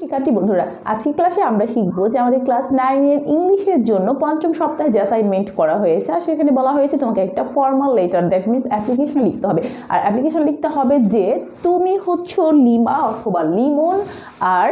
শিক্ষার্থী বন্ধুরা, আজকের ক্লাসে আমরা শিখব যে আমাদের ক্লাস 9-এর ইংলিশের জন্য পঞ্চম সপ্তাহে যে অ্যাসাইনমেন্ট করা হয়েছে, আর সেখানে বলা হয়েছে তোমাকে একটা formal letter, that means application লিখতে হবে। আর অ্যাপ্লিকেশন লিখতে হবে যে তুমি হচ্ছ লিমা অথবা লিমন আর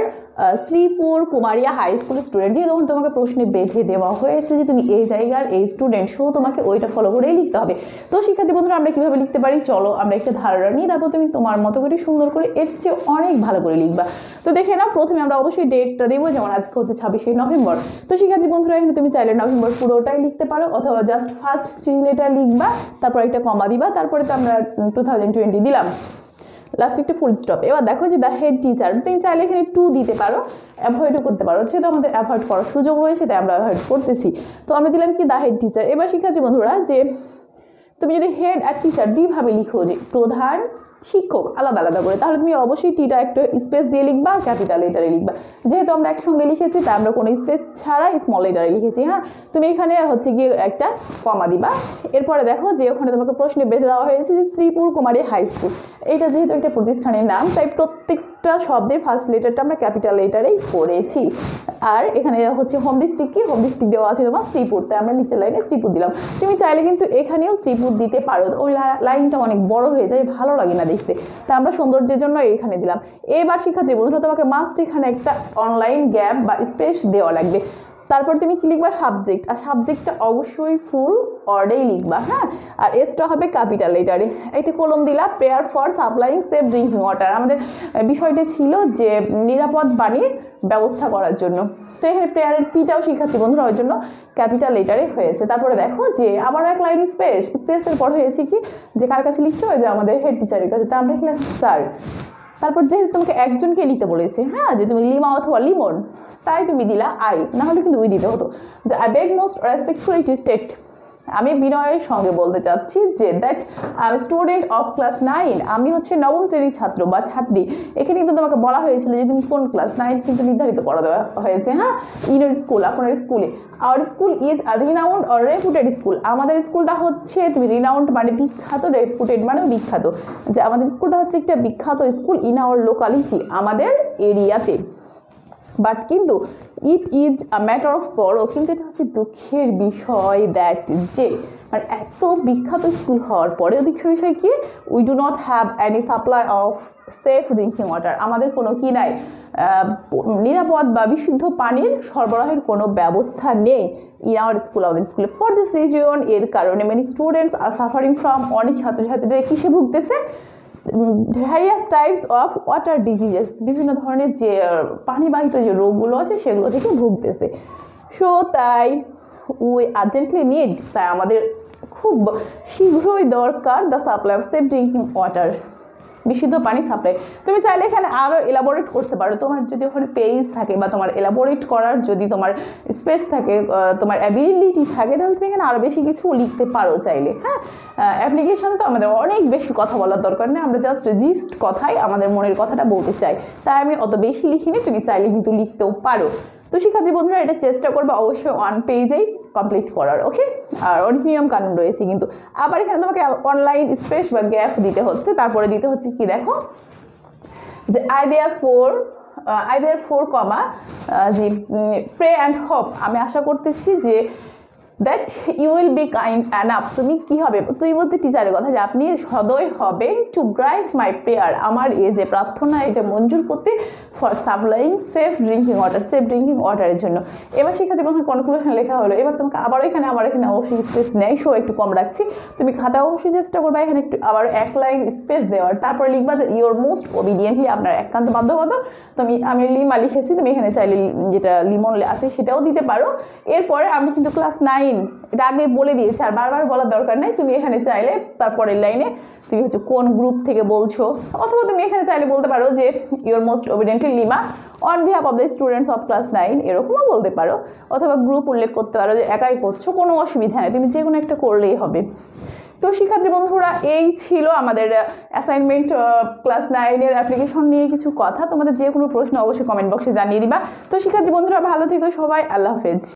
শ্রীপুর কুমারিয়া হাই স্কুলের স্টুডেন্ট। দিয়ে তখন তোমাকে প্রশ্নে বেঁধে দেওয়া হয়েছে যে তুমি এই জায়গার এই স্টুডেন্ট, সো তোমাকে ওইটা ফলো করেই লিখতে হবে। তো শিক্ষার্থী বন্ধুরা, আমরা কীভাবে লিখতে পারি চলো আমরা একটা ধারণা নিই, তারপর তুমি তোমার মতো করে সুন্দর করে এর চেয়ে অনেক ভালো করে লিখবা। তো দেখে নাও, প্রথমে আমরা অবশ্যই ডেটটা দেবো, যেমন আজকে হচ্ছে 26 নভেম্বর। তো শিক্ষার্থী বন্ধুরা, এখানে তুমি চাইলে নভেম্বর পুরোটাই লিখতে পারো অথবা জাস্ট ফার্স্ট চিহ্নটা লিখবা, তারপর একটা কমা দিবা, তারপরে তো আমরা 2020 দিলাম, লাস্ট একটা ফুল স্টপ। এবার দেখো যে দ্য হেড টিচার, তুমি চাইলে এখানে টু দিতে পারো, অ্যাভয়েডও করতে পারো, সেটা আমাদের অ্যাভয়েড করার সুযোগ রয়েছে তাই আমরা অ্যাভয়েড করতেছি। তো আমরা দিলাম কি দ্য হেড টিচার। এবার শিক্ষার্থী বন্ধুরা, যে তুমি যদি হেড আর টিচার দুইভাবে লিখো, যে প্রধান শিক্ষক আলাদা আলাদা করে, তাহলে তুমি অবশ্যই টিটা একটা স্পেস দিয়ে লিখবা, ক্যাপিটাল লেটারে লিখবা। যেহেতু আমরা একসঙ্গে লিখেছি তাই আমরা কোনো স্পেস ছাড়া স্মল লেটারে লিখেছি। হ্যাঁ, তুমি এখানে হচ্ছে গিয়ে একটা কমা দিবা। এরপরে দেখো যে ওখানে তোমাকে প্রশ্নে বেঁধে দেওয়া হয়েছে যে শ্রীপুর কুমারী হাই স্কুল, এটা যেহেতু একটা প্রতিষ্ঠানের নাম তাই প্রত্যেকটা শব্দের ফার্স্ট লেটারটা আমরা ক্যাপিটাল লেটারেই করেছি। আর এখানে হচ্ছে হোম ডিস্ট্রিক্ট, কি হোম ডিস্ট্রিক্ট দেওয়া আছে তোমার শ্রীপুর, তাই আমরা নিচের লাইনে শ্রীপুর দিলাম। তুমি চাইলে কিন্তু এখানেও শ্রীপুর দিতে পারো, ওই লাইনটা অনেক বড় হয়ে যায়, ভালো লাগে না দেখতে, তাই আমরা সৌন্দর্যের জন্য এখানে দিলাম। এবার শিক্ষার্থী বন্ধুরা, তোমাকে মাস্ট এখানে একটা অনলাইন গ্যাপ বা স্পেস দেওয়া লাগবে। তারপর তুমি কি লিখবা, সাবজেক্ট, আর সাবজেক্টটা অবশ্যই ফুল অর্ডেই লিখবা। হ্যাঁ, আর এসটা হবে ক্যাপিটাল লেটারে। এটা কোলন দিলা, prayer for supplying safe drinking water, আমাদের বিষয়টা ছিল যে নিরাপদ পানির ব্যবস্থা করার জন্য, তো এখানে প্রেয়ারের পিটাও শিক্ষার্থী বন্ধুরা ওর জন্য ক্যাপিটাল লেটারে হয়েছে। তারপরে দেখো যে আমারও এক লাইন স্পেস, স্পেসের পর হয়েছে কি যে কার কাছে লিখছো, যে আমাদের হেড টিচারের কাছে, তা আমরা লিখলাম স্যার। তারপর যেহেতু তোমাকে একজনকে লিখতে বলেছে, হ্যাঁ, যে তুমি লিমা অথবা লিমন, তাই তুমি দিলা আই, নাহলে কিন্তু উই দিতে হতো। The I beg most respectfully to state, আমি বিনয়ের সঙ্গে বলতে চাচ্ছি যে that I student of class 9, আমি হচ্ছে নবম শ্রেণীর ছাত্র বা ছাত্রী। এখানে কিন্তু তোমাকে বলা হয়েছিল যে তুমি কোন ক্লাস 9 কিন্তু নির্ধারিত করে দেওয়া হয়েছে। হ্যাঁ, ইনার স্কুল, আপনার স্কুলে, our school is a renowned or reputed school, আমাদের স্কুলটা হচ্ছে, তুমি রিনাউন্ড মানে বিখ্যাত, রেপুটেড মানে বিখ্যাত, যে আমাদের স্কুলটা হচ্ছে একটা বিখ্যাত স্কুল, ইন আওয়ার লোকালিটি, আমাদের এরিয়াতে। বাট কিন্তু it is a matter of sorrow, কিন্তু এটা হচ্ছে দুঃখের বিষয়, দ্যাট যে আর এত বিখ্যাত স্কুল হওয়ার পরেও দুঃখের বিষয় কি, we do not have any supply of safe drinking water, আমাদের কোনো কি নাই, নিরাপদ বা বিশুদ্ধ পানির সরবরাহের কোনো ব্যবস্থা নেই ইন আওয়ার স্কুল, আমাদের স্কুলে। ফর দিস রিজন, এর কারণে many students are suffering from, অনেক ছাত্রছাত্রীরা কিসে ভুগতেছে, various types of water diseases, বিভিন্ন ধরনের যে পানিবাহিত যে রোগগুলো আছে সেগুলো থেকে ভুগতেছে। সো তাই উই আর্জেন্টলি নিড, তাই আমাদের খুব শীঘ্রই দরকার the supply of safe drinking water, বিশুদ্ধ পানি সাপ্লাই। তুমি চাইলে এখানে আরও এলাবোরেট করতে পারো, তোমার যদি ওখানে পেজ থাকে বা তোমার এলাবোরেট করার যদি তোমার স্পেস থাকে, তোমার অ্যাবিলিটি থাকে, তাহলে তুমি এখানে আরও বেশি কিছু লিখতে পারো চাইলে। হ্যাঁ, অ্যাপ্লিকেশনে তো আমাদের অনেক বেশি কথা বলার দরকার নেই, আমরা জাস্ট জিস্ট কথাই আমাদের মনের কথাটা বলতে চাই, তাই আমি অত বেশি লিখিনি, তুমি চাইলে কিন্তু লিখতেও পারো। তো শিক্ষার্থী বন্ধুরা, এটা চেষ্টা করবে অবশ্যই ওয়ান পেজেই কমপ্লিট করার, ওকে। আর অনেক নিয়ম কানুন রয়েছে কিন্তু, আবার এখানে তোমাকে অনলাইন স্পেস বা গ্যাপ দিতে হচ্ছে। তারপরে দিতে হচ্ছে কি, দেখো যে আই দেয়ার ফোর কমা যে প্রে অ্যান্ড হোপ, আমি আশা করতেছি যে that you will be kind enough, তুমি কী হবে, তুমি বলতে টিচারের কথা, যে আপনি সদয় হবেন টু গ্রান্ট মাই প্রেয়ার, আমার এ যে প্রার্থনা এটা মঞ্জুর করতে, for supplying safe drinking water, safe drinking ওয়াটারের জন্য। এবার সেখানে যখন কনক্লুশন লেখা হলো, এবার তোমাকে আবার এখানে, আমার এখানে অবশ্যই স্পেস নেই, সো একটু কম রাখছি, তুমি খাতা অবশ্যই চেষ্টা করবা এখানে একটু আবার এক লাইন স্পেস দেওয়ার। তারপরে লিখবা যে ইউর মোস্ট ওবিডিয়েন্টলি, আপনার একান্ত বাধ্যগত, তুমি, আমি লিমা লিখেছি, তুমি এখানে চাইলে যেটা লিমন আছে সেটাও দিতে পারো। এরপরে আমি কিন্তু ক্লাস 9, এটা আগে বলে দিয়েছে আর বারবার বলার দরকার নাই, তুমি এখানে চাইলে তারপরের লাইনে তুমি হচ্ছে কোন গ্রুপ থেকে বলছো, অথবা তুমি এখানে চাইলে বলতে পারো যে your most obediently Lima on behalf of the students of class 9, এরকমও বলতে পারো, অথবা গ্রুপ উল্লেখ করতে পারো যে একাই করছো, কোনো অসুবিধা নেই, তুমি যে কোনো একটা করলেই হবে। তো শিক্ষার্থী বন্ধুরা, এই ছিল আমাদের অ্যাসাইনমেন্ট ক্লাস 9-এর অ্যাপ্লিকেশন নিয়ে কিছু কথা। তোমাদের যে কোনো প্রশ্ন অবশ্যই কমেন্ট বক্সে জানিয়ে দিবা। তো শিক্ষার্থী বন্ধুরা, ভালো থেকো সবাই, আল্লাহ হাফেজ।